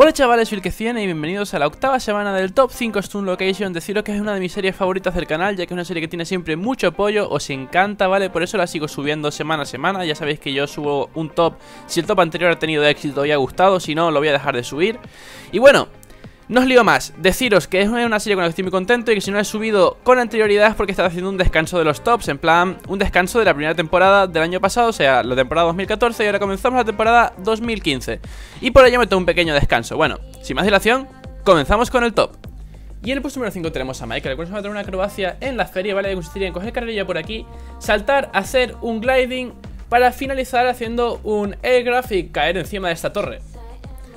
Hola chavales, ilke100 y bienvenidos a la octava semana del Top 5 Stun Location. Deciros que es una de mis series favoritas del canal, ya que es una serie que tiene siempre mucho apoyo, os encanta, ¿vale? Por eso la sigo subiendo semana a semana. Ya sabéis que yo subo un top, si el top anterior ha tenido éxito y ha gustado, si no, lo voy a dejar de subir. Y bueno, no os lío más, deciros que es una serie con la que estoy muy contento y que si no la he subido con anterioridad es porque estaba haciendo un descanso de los tops, en plan, un descanso de la primera temporada del año pasado, o sea, la temporada 2014 y ahora comenzamos la temporada 2015. Y por ello me tomo un pequeño descanso. Bueno, sin más dilación, comenzamos con el top. Y en el puesto número 5 tenemos a Michael, el cual se va a tener una acrobacia en la feria, ¿vale? Que consistiría en coger carrerilla por aquí, saltar, hacer un gliding para finalizar haciendo un aircraft y caer encima de esta torre.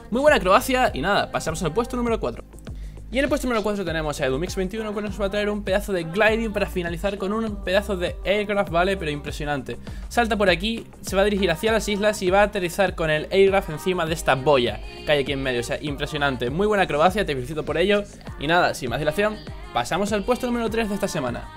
Muy buena acrobacia y nada, pasamos al puesto número 4. Y en el puesto número 4 tenemos a EduMix21, que nos va a traer un pedazo de gliding para finalizar con un pedazo de aircraft, ¿vale? Pero impresionante. Salta por aquí, se va a dirigir hacia las islas y va a aterrizar con el aircraft encima de esta boya que hay aquí en medio, o sea, impresionante. Muy buena acrobacia, te felicito por ello. Y nada, sin más dilación, pasamos al puesto número 3 de esta semana.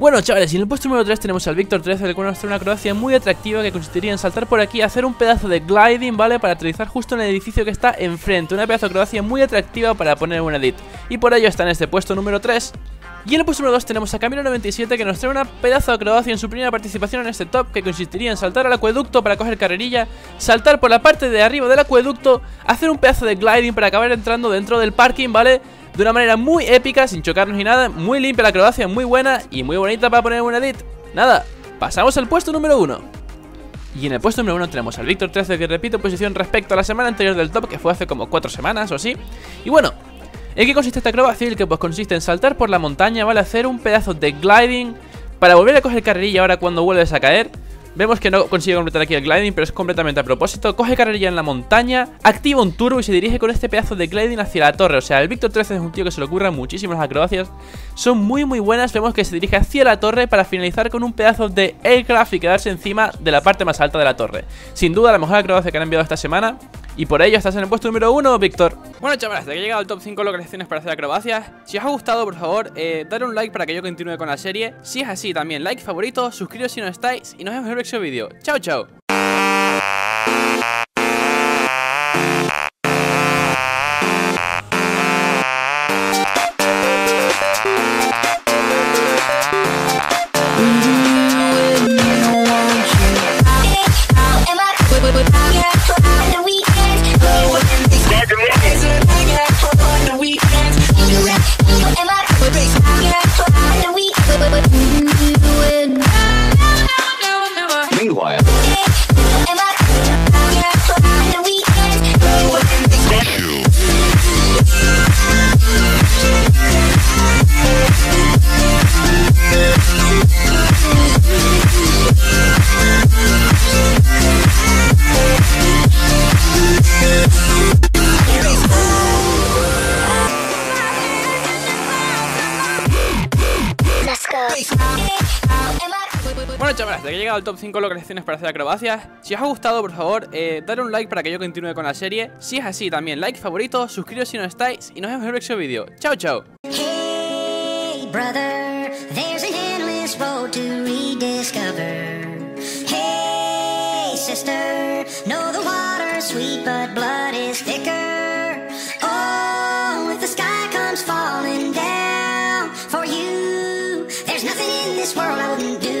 Bueno chavales, y en el puesto número 3 tenemos al Víctor 13, el cual nos trae una acrobacia muy atractiva que consistiría en saltar por aquí, hacer un pedazo de gliding, ¿vale? Para aterrizar justo en el edificio que está enfrente, una pedazo de acrobacia muy atractiva para poner un edit, y por ello está en este puesto número 3. Y en el puesto número 2 tenemos a Camilo97, que nos trae una pedazo de acrobacia en su primera participación en este top, que consistiría en saltar al acueducto para coger carrerilla, saltar por la parte de arriba del acueducto, hacer un pedazo de gliding para acabar entrando dentro del parking, ¿vale? De una manera muy épica, sin chocarnos ni nada, muy limpia la acrobacia, muy buena y muy bonita para poner un edit. Nada, pasamos al puesto número 1. Y en el puesto número 1 tenemos al Víctor 13, que repito posición respecto a la semana anterior del top, que fue hace como 4 semanas o así. Y bueno, ¿en qué consiste esta acrobacia? El que pues consiste en saltar por la montaña, ¿vale? Hacer un pedazo de gliding para volver a coger carrerilla ahora cuando vuelves a caer. Vemos que no consigue completar aquí el gliding, pero es completamente a propósito. Coge carrerilla en la montaña, activa un turbo y se dirige con este pedazo de gliding hacia la torre. O sea, el Víctor 13 es un tío que se le ocurran muchísimas acrobacias. Son muy buenas. Vemos que se dirige hacia la torre para finalizar con un pedazo de aircraft y quedarse encima de la parte más alta de la torre. Sin duda la mejor acrobacia que han enviado esta semana. Y por ello estás en el puesto número 1, Víctor. Bueno, chavales, hasta aquí he llegado al top 5 localizaciones para hacer acrobacias. Si os ha gustado, por favor, dadle un like para que yo continúe con la serie. Si es así, también like, favorito, suscribiros si no estáis y nos vemos en el próximo vídeo. ¡Chao, chao! Bueno chavales, hasta aquí he llegado al top 5 localizaciones para hacer acrobacias. Si os ha gustado, por favor, dadle un like para que yo continúe con la serie. Si es así, también like, favorito, suscribiros si no estáis y nos vemos en el próximo vídeo. ¡Chao, chao! Hey brother, there's an endless road to rediscover. Hey sister, know the water's sweet but blood is thicker. Oh, if the sky comes falling down for you, there's nothing in this world I wouldn't do.